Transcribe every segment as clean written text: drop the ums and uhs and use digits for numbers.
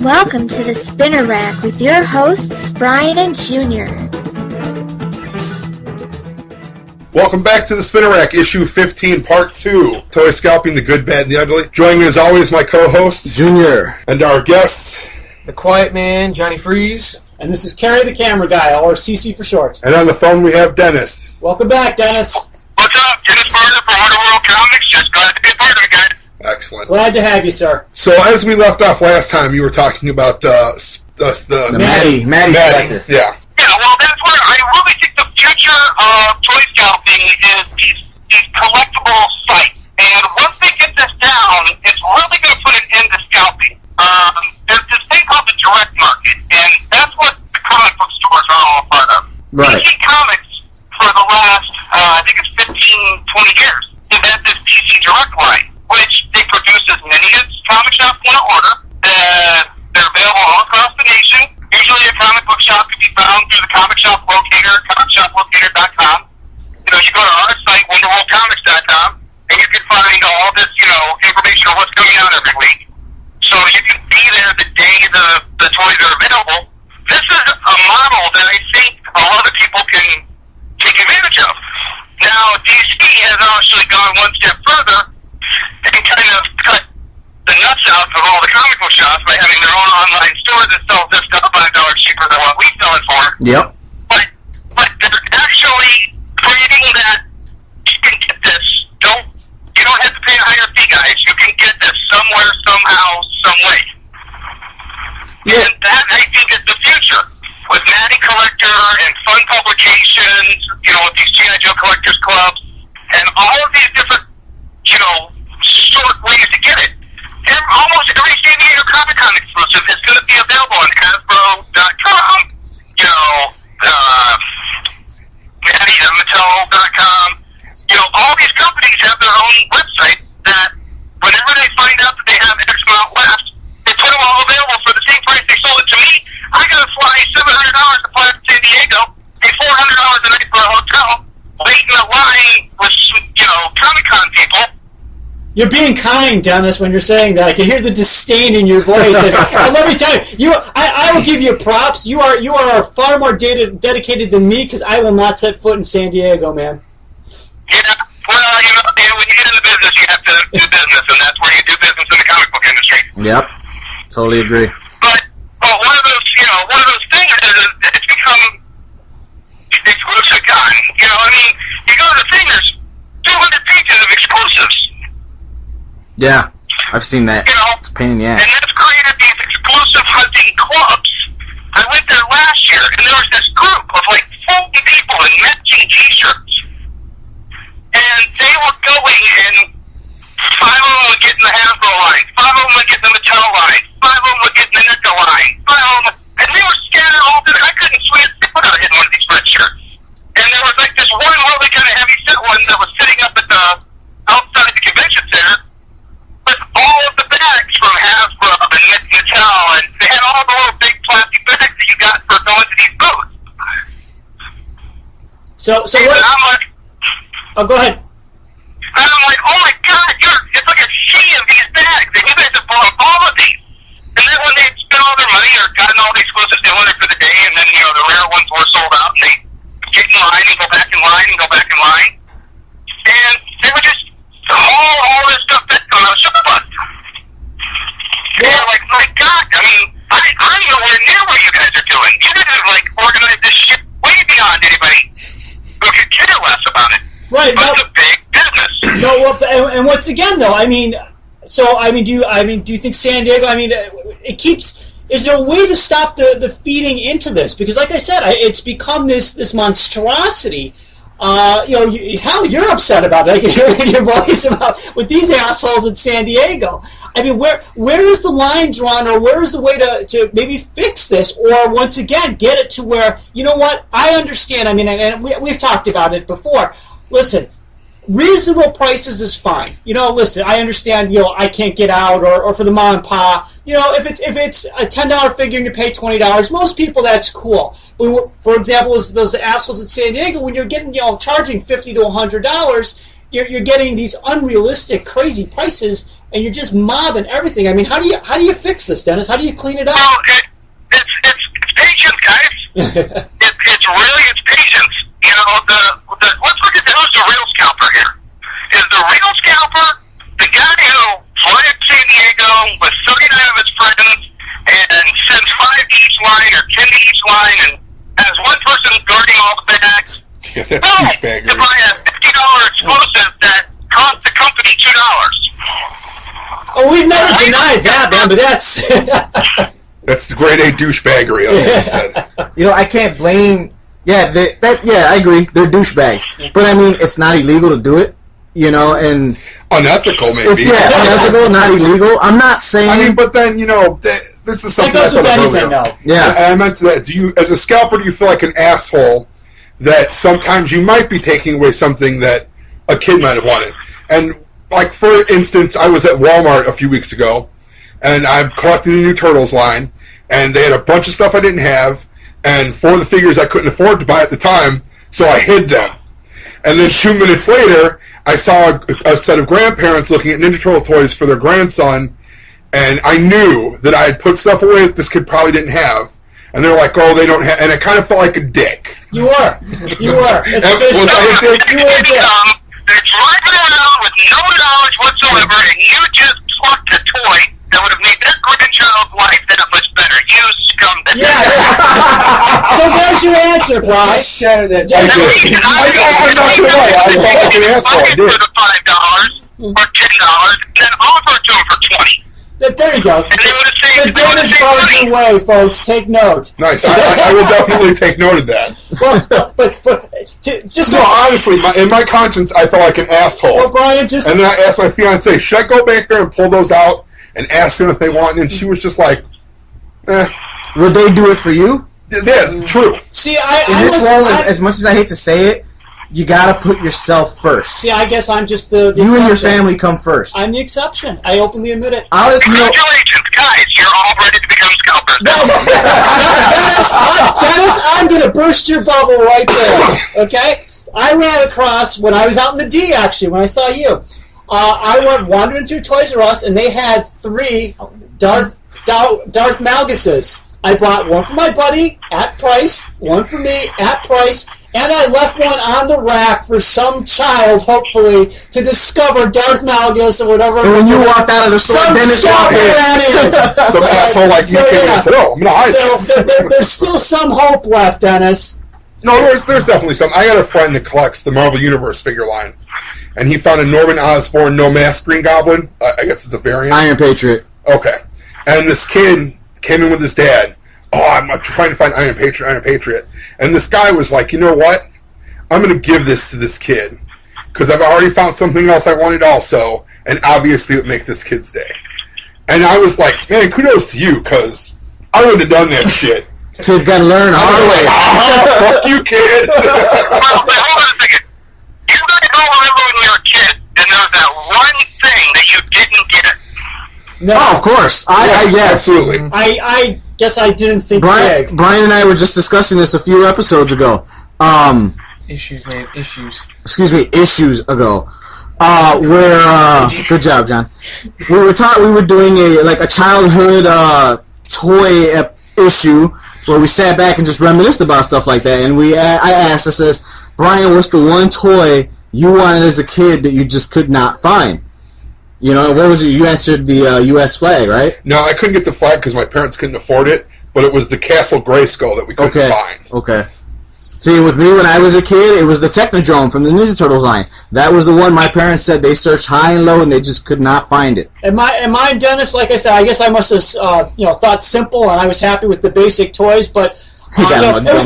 Welcome to the Spinner Rack with your hosts, Brian and Junior. Welcome back to the Spinner Rack, issue 15, part 2. Toy Scalping, the Good, Bad, and the Ugly. Joining me as always, my co-host, Junior. And our guests, the Quiet Man, Johnny Freeze. And this is Carrie the Camera Guy, or CC for short. And on the phone we have Dennis. Welcome back, Dennis. What's up? Dennis Barger from Harder World Comics. Just glad to be a part of it, guys. Excellent. Glad to have you, sir. So as we left off last time, you were talking about the Maddie collector. Yeah. Yeah, well, that's where I really think the future of toy scalping is these collectible sites. And once they get this down, it's really going to put an end to scalping. There's this thing called the direct market, and that's what the comic book stores are all a part of. Right. DC Comics, for the last, I think it's 15, 20 years, invented this DC Direct line, which they produce as many as comic shops want to order. They're available all across the nation. Usually a comic book shop can be found through the comic shop locator, comicshoplocator.com. You know, you go to our site, wonderworldcomics.com, and you can find all this, you know, information on what's coming out every week. So you can be there the day the toys are available. This is a model that I think a lot of people can take advantage of. Now, DC has actually gone one step further and kind of cut the nuts out of all the comic book shops by having their own online store that sells this stuff $5 cheaper than what we sell it for. Yep. But they're actually creating that you can get this. You don't have to pay a higher fee, guys. You can get this somewhere, somehow, some way. Yeah. And that, I think, is the future. With Maddie Collector and Fun Publications, you know, with these G.I. Joe Collectors Clubs, and all of these different, you know, short ways to get it. And almost every San Diego Comic-Con exclusive is going to be available on Hasbro.com, you know, Mattel.com. You know, all these companies have their own website that whenever they find out that they have X amount left, they put them all available for the same price they sold it to me. I got to fly $700 to fly to San Diego, pay $400 a night for a hotel, wait in a line with, you know, Comic-Con people. You're being kind, Dennis, when you're saying that. I can hear the disdain in your voice. And let me tell you, I will give you props. You are far more dedicated than me, because I will not set foot in San Diego, man. Yeah, well, you know, when you get in the business, you have to do business, and that's where you do business in the comic book industry. Yep, totally agree. But one of those things is it's become exclusive con. You know, I mean, you go to the thing, there's 200 pages of exclusives. Yeah, I've seen that. You know, it's a pain in the ass. And that's created these exclusive hunting clubs. I went there last year, and there was this group of like 40 people in matching T-shirts, and they were going, and 5 of them would get in the Hasbro line, 5 of them would get in the Mattel line, 5 of them would get in the Nikko line, 5 of them, and they were scattered all day. I couldn't sweat a stick without hitting one of these red shirts. And there was like this one really kind of heavy set one that was sitting up at the outside the convention center, with all of the bags from Hasbro and Mattel, and they had all the little big plastic bags that you got for going to these booths. So what? And I'm like, oh, go ahead. And I'm like, oh my God, it's like a sea of these bags, and you guys have bought all of these. And then when they spent all their money or gotten all the exclusives they wanted for the day, and then, you know, the rare ones were sold out, and they get in line and go back in line and go back in line. And they would just haul all this stuff back on a shuttle bus. Yeah. And I'm like, my God, I mean, I'm nowhere near what you guys are doing. You guys have, like, organized this shit way beyond anybody who could care less about it. Right, but it's a big business. No, well, and once again, though, I mean, so do you think San Diego? I mean, it keeps. Is there a way to stop the feeding into this? Because, like I said, it's become this monstrosity. Hell, you're upset about it. I can hear it in your voice about with these assholes in San Diego. I mean, where is the line drawn, or where is the way to maybe fix this, or once again get it to where, you know what? I understand. I mean, and we've talked about it before. Listen, reasonable prices is fine. You know, listen, I understand, you know, I can't get out, or for the mom and pa, you know, if it's a $10 figure and you pay $20, most people, that's cool. But for example, those assholes in San Diego, when you're getting, you know, charging $50 to $100, you're getting these unrealistic, crazy prices, and you're just mobbing everything. I mean, how do you fix this, Dennis? How do you clean it up? Well, it's patience, guys. it's really patience. You know, let's look at who's the real scalper here. Is the real scalper the guy who flies to San Diego with 39 of his friends and sends 5 to each line or 10 to each line and has one person guarding all the bags? Yeah, that's no, to buy a $50 exclusive that cost the company $2. Oh, we've never denied that, man, but that's that's the grade A douchebaggery. You know, I can't blame. Yeah, I agree. They're douchebags, but I mean, it's not illegal to do it. You know, and unethical, maybe. Yeah, unethical, not illegal. I'm not saying. I mean, but then you know. This is something I thought of earlier. Yeah, and I meant that. Do you, as a scalper, do you feel like an asshole that sometimes you might be taking away something that a kid might have wanted? And like for instance, I was at Walmart a few weeks ago, and I collected the new Turtles line, and they had a bunch of stuff I didn't have, and 4 of the figures I couldn't afford to buy at the time, so I hid them. And then 2 minutes later, I saw a set of grandparents looking at Ninja Turtle toys for their grandson. And I knew that I had put stuff away that this kid probably didn't have. And they were like, oh, they don't have. And I kind of felt like a dick. You are. You are. Was I a dick? You were a dick. They're driving around with no knowledge whatsoever, and you just plucked a toy that would have made that grandchild's life that much better. You scumbag. Yeah. So there's your answer, Fly. Shatter that. I'm not going to lie. I felt like an asshole. I did. For the $5 or $10 and then offer it to him for $20. There you go. The Dennis Barger way, folks. Take note. Nice. I will definitely take note of that. Well, honestly, in my conscience, I felt like an asshole. Well, Brian, and then I asked my fiance, should I go back there and pull those out and ask them if they want? And she was just like, eh. Would they do it for you? Yeah, true. See, in this role, as much as I hate to say it, you gotta put yourself first. See, I guess I'm just the you exception. And your family come first. I'm the exception. I openly admit it. Congratulations, guys! You're all ready to become scalpers. No, Dennis, I'm gonna burst your bubble right there. Okay? I ran across when I was out in the D. Actually, when I saw you, I went wandering through Toys R Us, and they had 3 Darth Malguses. I bought one for my buddy at price, one for me at price. And I left one on the rack for some child, hopefully, to discover Darth Malgus or whatever. And when you walked out of the store, some Dennis walked in. Some asshole like me came and said, oh, I'm going to hide this. So there's still some hope left, Dennis. No, there's definitely some. I got a friend that collects the Marvel Universe figure line, and he found a Norman Osborn No Mask Green Goblin. I guess it's a variant. Iron Patriot. Okay. And this kid came in with his dad. Oh, I'm trying to find Iron Patriot. And this guy was like, you know what? I'm going to give this to this kid because I've already found something else I wanted also, and obviously it would make this kid's day. And I was like, man, kudos to you because I wouldn't have done that shit. Kid's got to learn hard way. Fuck you, kid. Hold on a second. You guys all remember when you were a kid and there was that one thing that you didn't get. No. Oh, of course. Yeah, absolutely. I guess I didn't think big. Brian and I were just discussing this a few episodes ago. Issues ago. Good job, John. We were doing a childhood toy issue where we sat back and just reminisced about stuff like that. And I asked, I says, Brian, what's the one toy you wanted as a kid that you just could not find? You know, what was it? You answered the U.S. flag, right? No, I couldn't get the flag because my parents couldn't afford it, but it was the Castle Grayskull that we couldn't find. Okay. See, with me when I was a kid, it was the Technodrome from the Ninja Turtles line. That was the one my parents said they searched high and low and they just could not find it. And mine, Dennis, like I said, I guess I must have thought simple and I was happy with the basic toys, but... It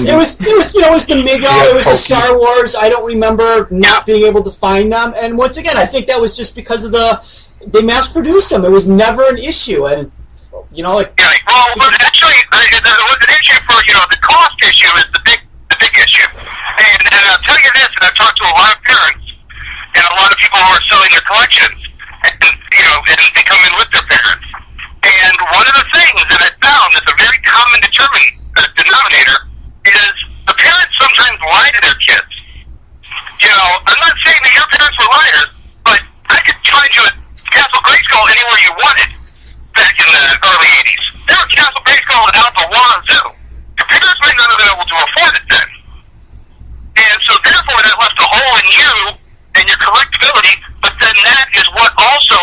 was the Mega. Yeah, it was the Star Wars. I don't remember not being able to find them. And once again, I think that was just because of they mass produced them. It was never an issue, and well, actually, there was an issue for the cost issue is the big issue. And I'll tell you this, and I've talked to a lot of parents and a lot of people who are selling their collections, and they come in with their parents. And one of the things that I found that's a very common denominator is the parents sometimes lie to their kids. I'm not saying that your parents were liars,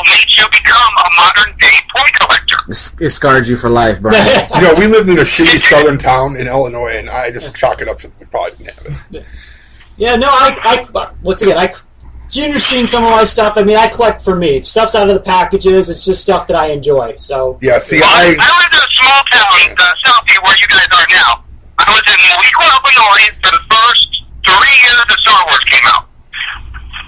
made you become a modern-day toy collector. It scarred you for life, bro. You know, we lived in a shitty southern town in Illinois, and I just chalk it up to we probably didn't have it. Yeah, no, once again, Junior's seen some of my stuff. I mean, I collect for me. Stuff's out of the packages. It's just stuff that I enjoy. So yeah, see, I lived in a small town, southeast where you guys are now. I was in Lakeville, Illinois for the first 3 years that Star Wars came out.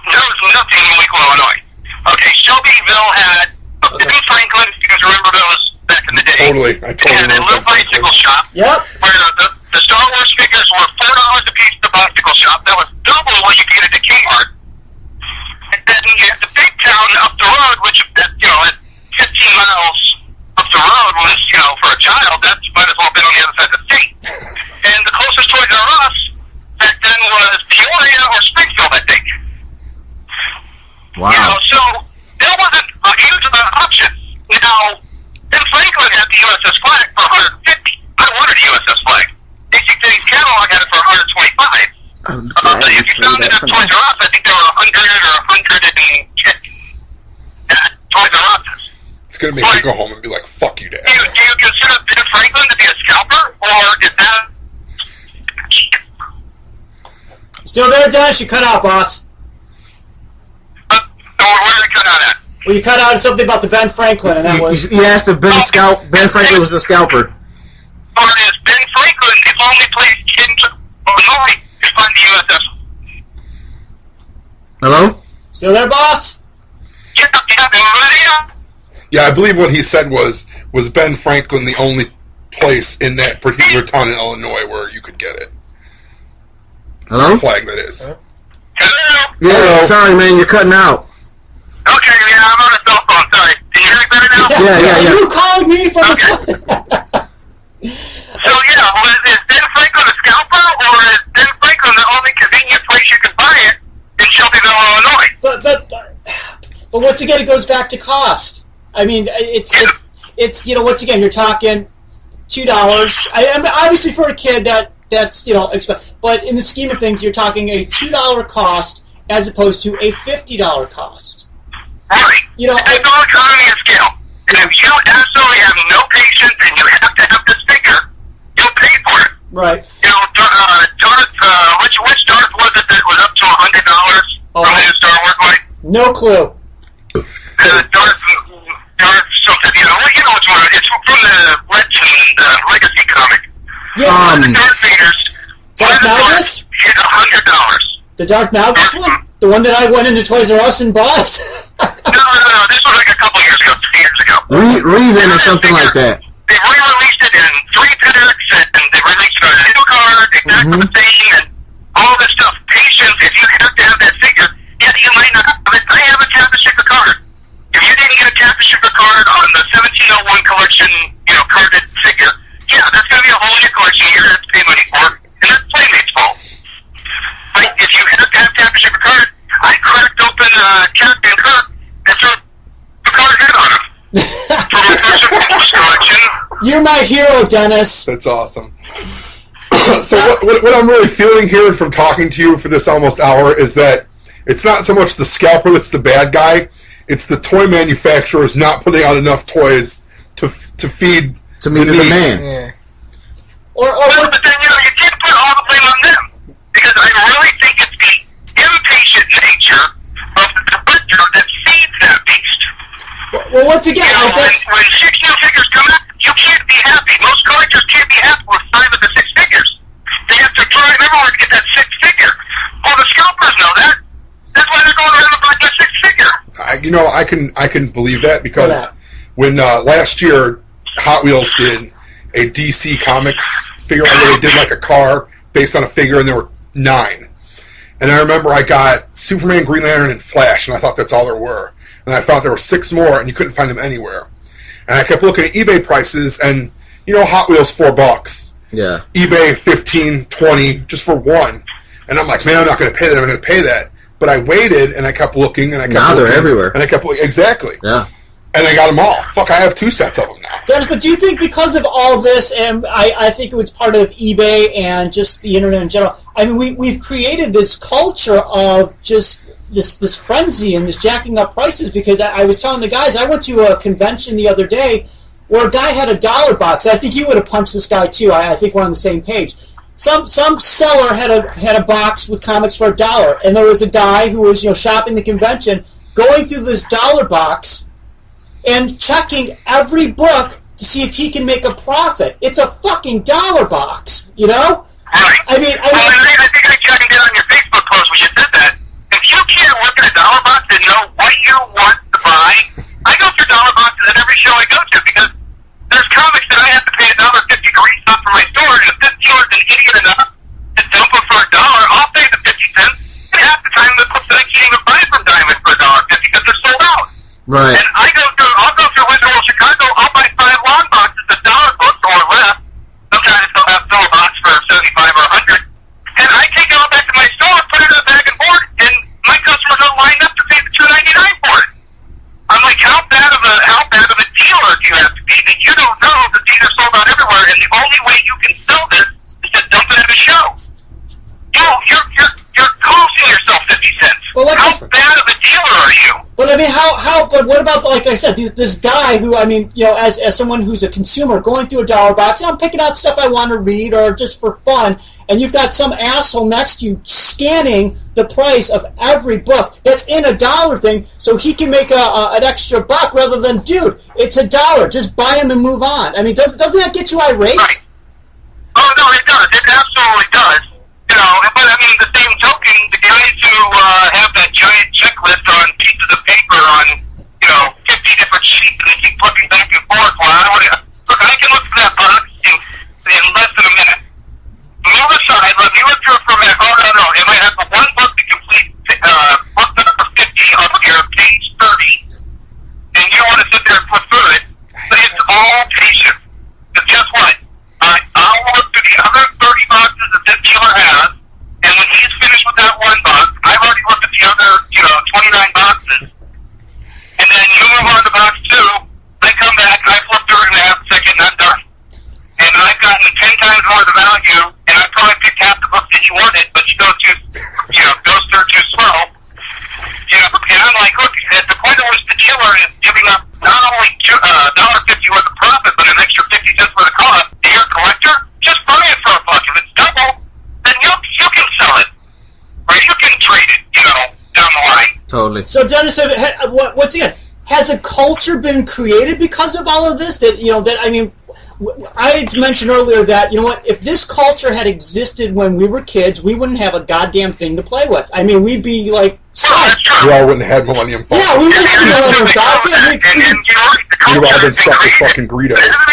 There was nothing in Lakeville, Illinois. Okay, Shelbyville had Franklin. You guys remember those back in the day? Totally, I had a little bicycle shop. Yep. Where the Star Wars figures were $4 a piece at the bicycle shop. That was double what you could get at the Kmart. Then you had the big town up the road, which, you know, at 15 miles up the road was, you know, for a child, that might as well have been on the other side of the state. And the closest Toys R Us back then was Peoria or Springfield, I think. Wow. You know, so there wasn't a huge amount of options. Now, in Franklin had the USS Flag for $150. I wanted a USS Flag. DC City's catalog had it for $125. If you found it at Toys R Us, I think there were 100 or 110 Toys R Us's. It's going to make you go home and be like, fuck you, Dad. Do you consider Ben Franklin to be a scalper, or is that... Still there, Dennis? You cut out, boss. Where did I cut out at? Well, you cut out something about the Ben Franklin, and that was... You asked if Ben Franklin was a scalper. Or is Ben Franklin the only place in Illinois? Find the USS. Hello? Still there, boss? Yeah, I believe what he said was Ben Franklin the only place in that particular town in Illinois where you could get it. Hello? The flag, that is. Hello? Yeah, hello. Sorry, man, you're cutting out. Okay, yeah, I'm on a cell phone, sorry. Can you hear me better now? Yeah. You called me from a So, yeah, is Ben Franklin a scalper, or is Ben Franklin the only convenient place you can buy it in Shelbyville, Illinois? But once again, it goes back to cost. I mean, it's you know, once again, you're talking $2. Obviously, for a kid, that's, you know, but in the scheme of things, you're talking a $2 cost as opposed to a $50 cost. Right. You know, it's all economy of scale. And if you absolutely have no patience and you have to have this figure, you'll pay for it. Right. You know, which Darth was it that was up to $100 from the Star Wars line? No clue. Darth something, you know which one. It's from the Legend, Legacy comic. Yeah. The Darth Vaders. Darth Malgus? Hit $100. The Darth Malgus one? The one that I went into Toys R Us and bought? No. This was like a couple years ago. Revan or something like that. They re-released it in 3 packs, and they released it on a new card, exactly the same, and all this stuff. Patience, if you have to have that figure, yeah, you might not have it. I have a Tapioca card. If you didn't get a Tapioca card on the 1701 collection, you know, carded figure, yeah, that's going to be a whole new collection you're going to have to pay money for, and that's Playmate's fault. Like, if you have to have Tapioca card, I cracked open Captain Kirk and threw the card head on him. You're my hero, Dennis. That's awesome. So what I'm really feeling here from talking to you for this almost hour is that it's not so much the scalper that's the bad guy, it's the toy manufacturers not putting out enough toys to feed the demand. Yeah. But then, you know, you can't put all the blame on them, because I really think it's the impatient nature of the collector that feeds that beast. Well, once again, you know, when 6 new figures come out, you can't be happy. Most collectors can't be happy with 5 of the 6 figures. They have to drive everyone to get that 6th figure. Well, the scalpers know that. That's why they're going around and buying that 6th figure. I can believe that, because when last year Hot Wheels did a DC Comics figure, where they did like a car based on a figure, and there were 9. And I remember I got Superman, Green Lantern, and Flash, and I thought that's all there were. And I thought there were 6 more, and you couldn't find them anywhere. And I kept looking at eBay prices, and, you know, Hot Wheels, $4. Yeah. eBay, $15, $20, just for one. And I'm like, man, I'm not going to pay that. I'm going to pay that. But I waited, and I kept looking, and I kept looking. Now they're everywhere. And I kept looking. Exactly. Yeah. And I got them all. Fuck, I have 2 sets of them now. Dennis, but do you think because of all this, and I think it was part of eBay and just the internet in general, I mean, we've created this culture of just this frenzy and this jacking up prices, because I was telling the guys, I went to a convention the other day where a guy had a dollar box. I think you would have punched this guy too. I think we're on the same page. Some seller had a box with comics for a dollar, and there was a guy who was, you know, shopping the convention, going through this dollar box and checking every book to see if he can make a profit. It's a fucking dollar box, you know? Right. I think I checked it on your Facebook post when you said that. If you can't look at a dollar box and know what you want to buy, I go through dollar boxes at every show I go to, because there's comics that I have to pay $1.50 to reach out for my store, and if this store's an idiot enough to dump them for a dollar, I'll pay the 50 cents, and half the time the books that I can't even buy from Diamond for $1.50 because they're sold out. Right. And I'll go through Wizard World Chicago, I'll buy 5 long boxes of dollar books or less. Sometimes they'll have a box for 75 or 100. And I take it all back to my store, put it in a bag and board, and my customers don't line up to pay the $2.99 for it. I'm like, how bad of a dealer do you have to be that you don't know that these are sold out everywhere, and the only way you can sell this is to dump it at a show? You're costing yourself 50 cents. Well, how bad of a dealer are you? But I mean, But what about, like I said, this guy who, I mean, you know, as someone who's a consumer going through a dollar box, I'm picking out stuff I want to read or just for fun, and you've got some asshole next to you scanning the price of every book that's in a dollar thing, so he can make an extra buck rather than, dude, it's a dollar, just buy him and move on. I mean, doesn't that get you irate? Right. Oh no, it does. It absolutely does. You know, but I mean, the same token, the guys who have that giant checklist on pieces of paper on, you know, 50 different sheets, and they keep flipping back and forth. Well, look, I can look for that box in less than a minute. Move aside, let me look through it for a minute. Oh, no, it might have the one book to complete book number 50 on your page 30, and you don't want to sit there and flip through it, but it's all patient. Because guess what? I'll look through the other 30 boxes that this dealer has, and when he's finished with that one box, I've already looked at the other, you know, 29 boxes, and then you move on to box 2, I come back, I flip through it in a half second, and I'm done. And I've gotten 10 times more the value, and I probably picked half the book that you wanted, but goes through too slow. You know, and I'm like, look, at the point at which the dealer is giving up not only $1.50 worth of profit, but an extra 50 cents worth of cost, and you're a collector, just buy it for a buck. If it's double, then you can sell it, or you can trade it, you know, down the line. Totally. So Dennis, once again, has a culture been created because of all of this? That, you know, that, I mean, I had mentioned earlier that, you know what, if this culture had existed when we were kids, we wouldn't have a goddamn thing to play with. I mean, we'd be like, we all wouldn't have Millennium Falcon. Yeah, we wouldn't have Millennium Falcon. You'd all been stuck with fucking Greedos. It's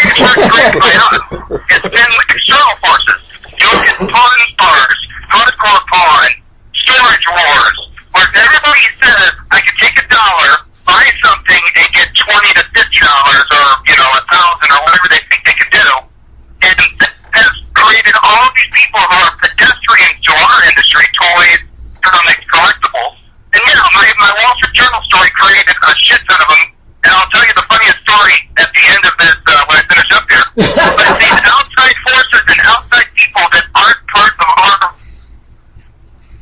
been external forces. You know, it's porn stars, hardcore porn, storage wars, where everybody says, I can take $1, buy something, and get $20 to $50, or, you know, $1,000, or whatever they think they can do. And that has created all these people who are pedestrians to our industry, toys, comics, collectibles. And yeah, my Wall Street Journal story created a shit ton of them. And I'll tell you the funniest story at the end of this when I finish up here. But these outside forces and outside people that aren't part of our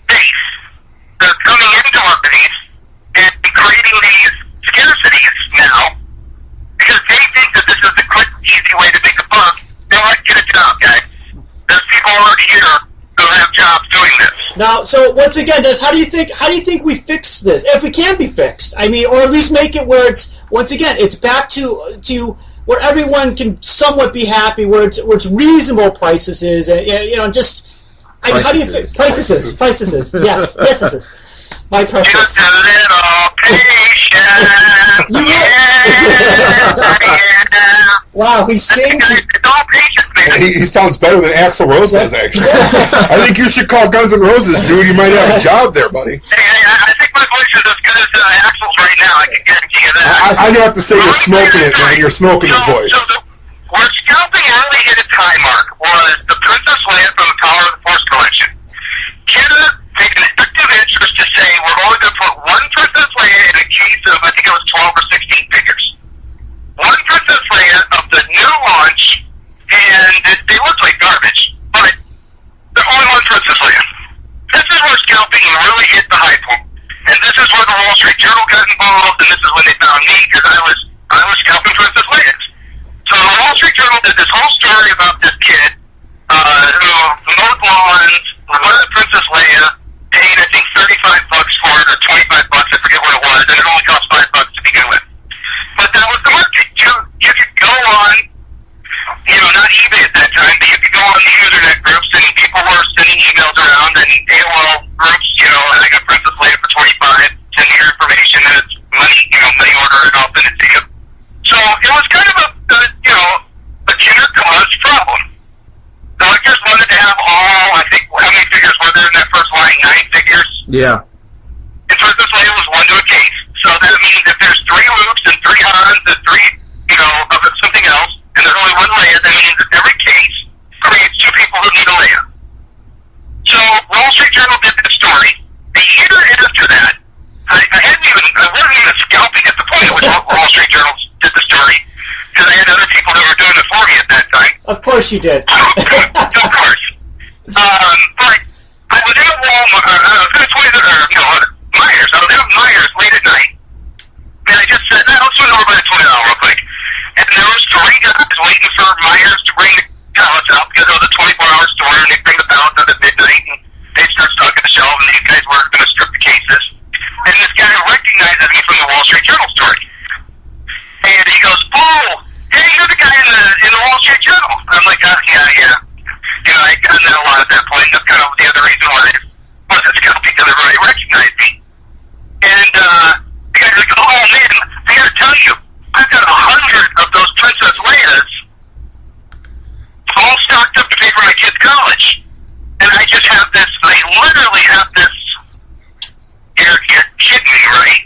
base, they're coming into our base and creating these scarcities now, because they think that this is the quick, easy way to make a buck. They want to get a job, guys. There's people already here who have jobs doing this. Now, so once again, Des, how do you think we fix this, if we can be fixed? I mean, or at least make it where it's, once again, it's back to where everyone can somewhat be happy, where it's reasonable prices is, and, you know, just prices. I mean, how do you fix prices? Yes. My precious. Just a little patient. Yeah. Wow, he sings. He sounds better than Axl Rose does, actually. I think you should call Guns N' Roses, dude. You might have a job there, buddy. Hey, I think my voice is as good as Axl's right now. I can guarantee you that. I'd have to say you're smoking it, man. You're smoking his voice. So where scalping really hit its high mark was the Princess Leia from the Power of the Force collection. Canada take an active interest to say we're only going to put one Princess Leia in a case of, I think it was 12 or 16 figures. One Princess Leia of the new launch, and they looked like garbage, but they're only one Princess Leia. This is where scalping really hit the high point, and this this whole story about this kid who mowed lawns, wanted Princess Leia, paid I think $35 for it or $25, I forget what it was, and it only cost $5 to begin with. But that was the market. You could go on, you know, not eBay at that time, but you could go on the Usenet groups, and people were sending emails around and AOL groups, you know, and I got Princess Leia for $25, send your information, and it's money, you know, money order and all send it to you. So it was kind of a you know, a generic commodity problem. The collectors wanted to have all, I think, how many figures were there in that first line? 9 figures? Yeah. And Princess Leia was 1 to a case. So that means if there's 3 Lukes and 3 Hans and 3, you know, of something else, and there's only 1 Leia, that means that every case creates 2 people who need a Leia. So Wall Street Journal did this story. A year after that, I wasn't even scalping at the point at which Wall Street Journal did the story, because I had other people that were doing it for me at that time. Of course you did. Of course. But I was at Walmart, I was at Toys R Us, you know, Myers. I was at Myers late at night, and I just said, "Let's swing over by the toilet real quick." And there was 3 guys waiting for Myers to bring the pallets out, because it was a 24-hour store, and they'd bring the pallets out at midnight, and they'd start stocking the shelves, and these guys were going to strip the cases. And this guy recognizes me from the Wall Street Journal story. And he goes, "Oh, hey, you're the guy in the Wall Street Journal." I'm like, yeah. You know, I'd done that a lot at that point. That's kind of the other reason why I wasn't scalping, because everybody recognized me. And the guy's like, "Oh, man, I got to tell you, I've got 100 of those Princess Leias all stocked up to pay for my kid's college. And I just have this, I literally have this, you're kidding me, right?"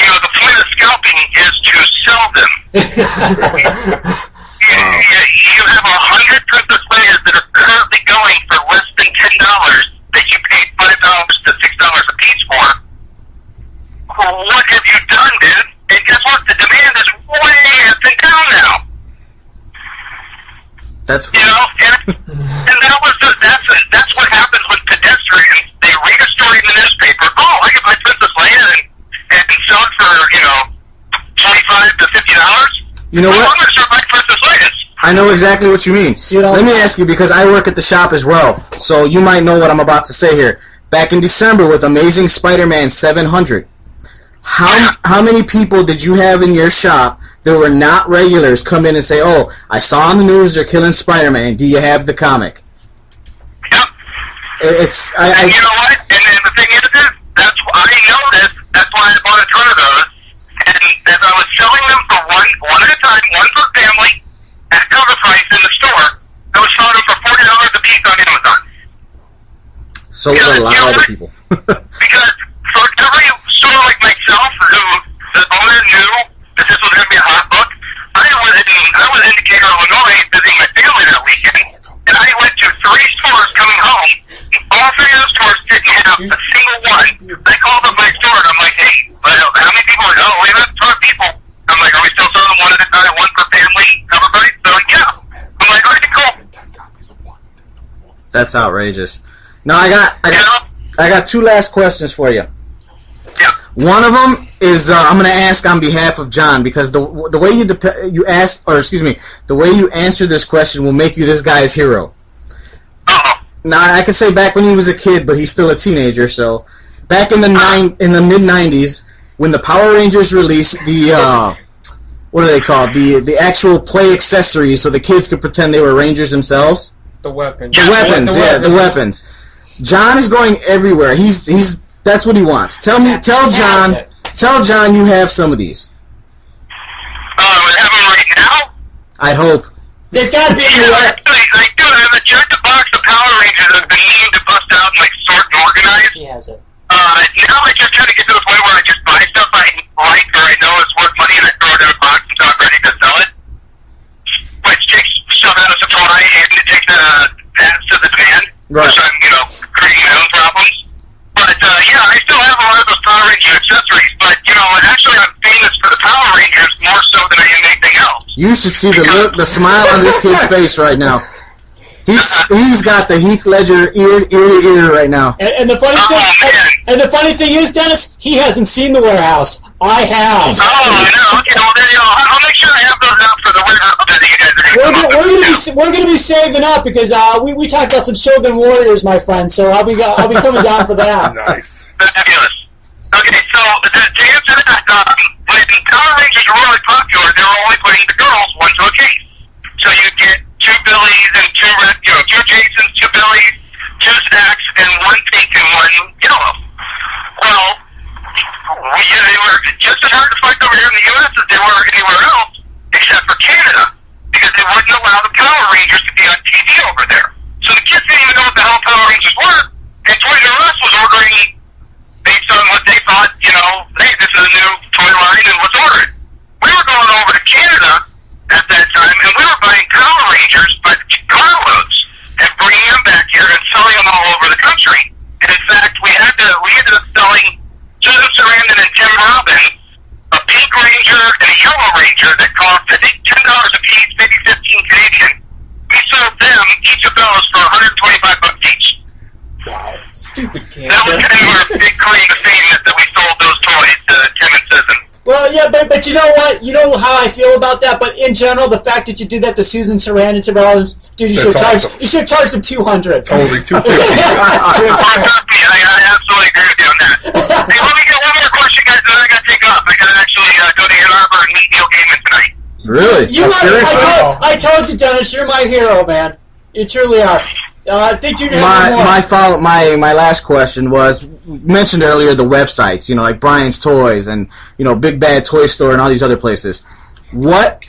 You know, the point of scalping is to sell them. You have 100 Princess Leias that are currently going for less than $10 that you paid $5 to $6 a piece for. What have you done, dude? And guess what? The demand is way up and down now. That's funny. You know, and that was that's what happens with pedestrians. They read a story in the newspaper. "Oh, I can buy Princess Leia and sell it for, you know, $25 to $50. You know what? I'm going to start buying Princess Leia's. I know exactly what you mean. Let me ask you, because I work at the shop as well, so you might know what I'm about to say here. Back in December with Amazing Spider-Man 700, how many people did you have in your shop that were not regulars come in and say, "Oh, I saw on the news they're killing Spider-Man. Do you have the comic?" Yep. It's and you know what? And then the thing is, that's why I noticed. That's why I bought a ton of those. And as I was selling them for one at a time, one per family, at cover price in the store, I was selling them for $40 a piece on Amazon. So was a lot of people. Because for every store like myself, who the owner knew that this was going to be a hot book, I was in Decatur, Illinois, visiting my family that weekend, and I went to 3 stores coming home. All 3 of those stores didn't have a single one. I called up my store, and I'm like, "Hey, how many people are we have a ton of people." I'm like, "Are we still selling one at a time, one per family, cover price?" They're like, "Yeah." I'm like, "All right, cool." That's outrageous. No, I got 2 last questions for you. Yeah. One of them is I'm going to ask on behalf of John, because the way the way you answer this question will make you this guy's hero. Uh-huh. Now, I could say back when he was a kid, but he's still a teenager. So, back in the mid '90s, when the Power Rangers released the what are they called? The actual play accessories, so the kids could pretend they were Rangers themselves. The weapons. The weapons. John is going everywhere. He's that's what he wants. Tell John you have some of these. I have them right now. I hope. There's got to be a way. I do. I have a giant box of Power Rangers that I've been needing to bust out and like sort and organize. He has it. Now I just try to get to the point where I just buy stuff I like or I know is worth money and I throw it in a box until I'm ready to sell it. Which takes stuff out of supply and it takes adds to the demand. Right. So I'm, creating my own problems. But, yeah, I still have a lot of those Power Ranger accessories. But, actually I'm famous for the Power Rangers more so than I am anything else. You should see the smile on this kid's face right now. He's got the Heath Ledger ear to ear right now. And the funny thing, and the funny thing is, Dennis, he hasn't seen the warehouse. I have. Oh, I know. Okay. I'll make sure I have those out for the winter that you guys are going to we're gonna be saving up because we talked about some Shogun Warriors, my friend. So I'll be coming down for that. Nice. Fabulous. Okay, so to answer that, when Power Rangers were really popular, they were only putting the girls onto a case. So you'd get two Billies and two red, you know, two Jasons, two Billies, two Stacks, and one pink and one yellow. Well, they were just as hard to find over here in the U.S. as they were anywhere else, except for Canada, because they wouldn't allow the Power Rangers to be on TV over there. So the kids didn't even know what the hell Power Rangers were, and Toys R Us was ordering based on what they thought, you know, hey, this is a new toy line, and what's ordered. We were going over to Canada at that time, and we were buying Power Rangers by the carloads and bringing them back here and selling them all over the country. And in fact, we ended up selling Susan Sarandon and Tim Robin a pink ranger and a yellow ranger that cost, I think, $10 a piece, maybe $15 Canadian. We sold them, each of those, for $125 each. Wow, stupid Canada. That was kind of our big claim to fame that we sold those toys to Tim and Susan. Well, yeah, but you know what? You know how I feel about that, but in general, the fact that you did that to Susan Sarandon, dude, you should charge awesome. You should charge them $200. Totally, $250. I absolutely agree with you on that. Hey, let me get one more question, guys, and I got to take off. I got to actually go to Ann Arbor and meet Neil Gaiman tonight. Really? I told you, Dennis, you're my hero, man. You truly are. I think you my last question was mentioned earlier the websites, you know, like Brian's Toys and, you know, Big Bad Toy Store and all these other places. What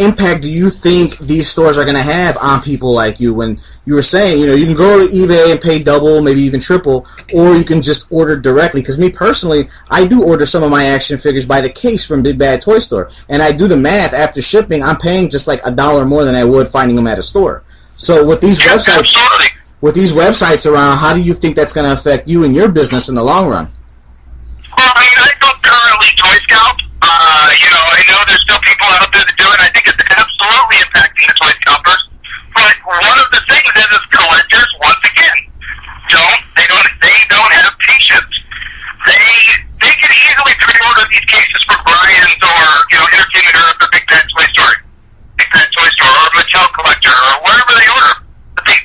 impact do you think these stores are going to have on people like you? When you were saying, you know, you can go to eBay and pay double, maybe even triple, or you can just order directly. Because me personally, I do order some of my action figures by the case from Big Bad Toy Store, and I do the math after shipping. I'm paying just like $1 more than I would finding them at a store. So with these websites, absolutely. With these websites around, how do you think that's going to affect you and your business in the long run? Well, I mean, I don't currently toy scalp. You know, I know there's still people out there that do it. I think it's absolutely impacting the toy scalpers. But one of the things is collectors once again don't have patience. They can easily pre-order these cases from Brian's or, you know, Entertainment Earth or Big Bad Toy Store. Or Mattel Collector, or wherever they order.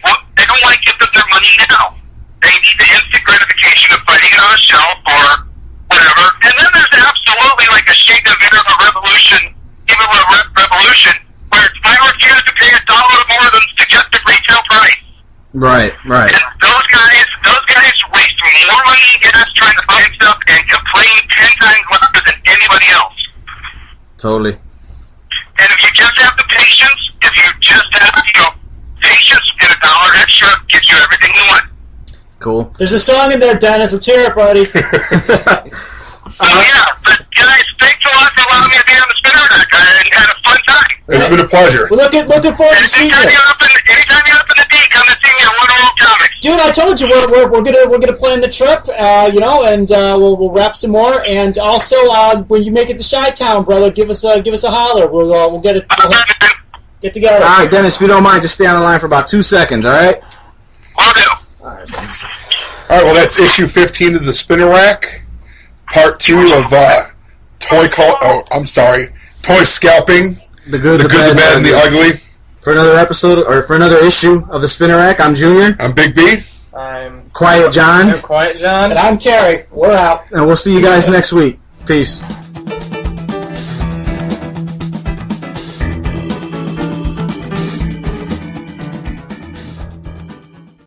But they don't like giving their money now. They need the instant gratification of finding it on a shelf or whatever. And then there's absolutely like a shade of it of a revolution, even a revolution, where it's, I refuse to pay $1 more than suggested retail price. Right, right. And those guys waste more money in us trying to find stuff and complain 10 times louder than anybody else. Totally. And if you just have the patience, patience and $1 extra gives you everything you want. Cool. There's a song in there, Dennis. Let's hear it, buddy. So, yeah, but guys, thanks a lot for allowing me to be on the Spinner Rack. I had a fun time. It's been a pleasure. We're looking forward to seeing you. Anytime you're up in the D, come and see me at Harder World Comics. Dude, I told you, we're gonna plan the trip, you know, and we'll wrap some more. And also, when you make it to Chi-Town, brother, give us a holler. We'll get it. Get together. All right, Dennis, if you don't mind, just stay on the line for about 2 seconds. All right. Will do. All right. Well, that's issue 15 of the Spinner Rack, part 2 of toy scalping. The good, the bad, and the ugly. For another episode, or for another issue of the Spinner Rack, I'm Junior. I'm Big B. I'm Quiet John. And I'm Carrie. We're out. And we'll see you guys next week. Peace.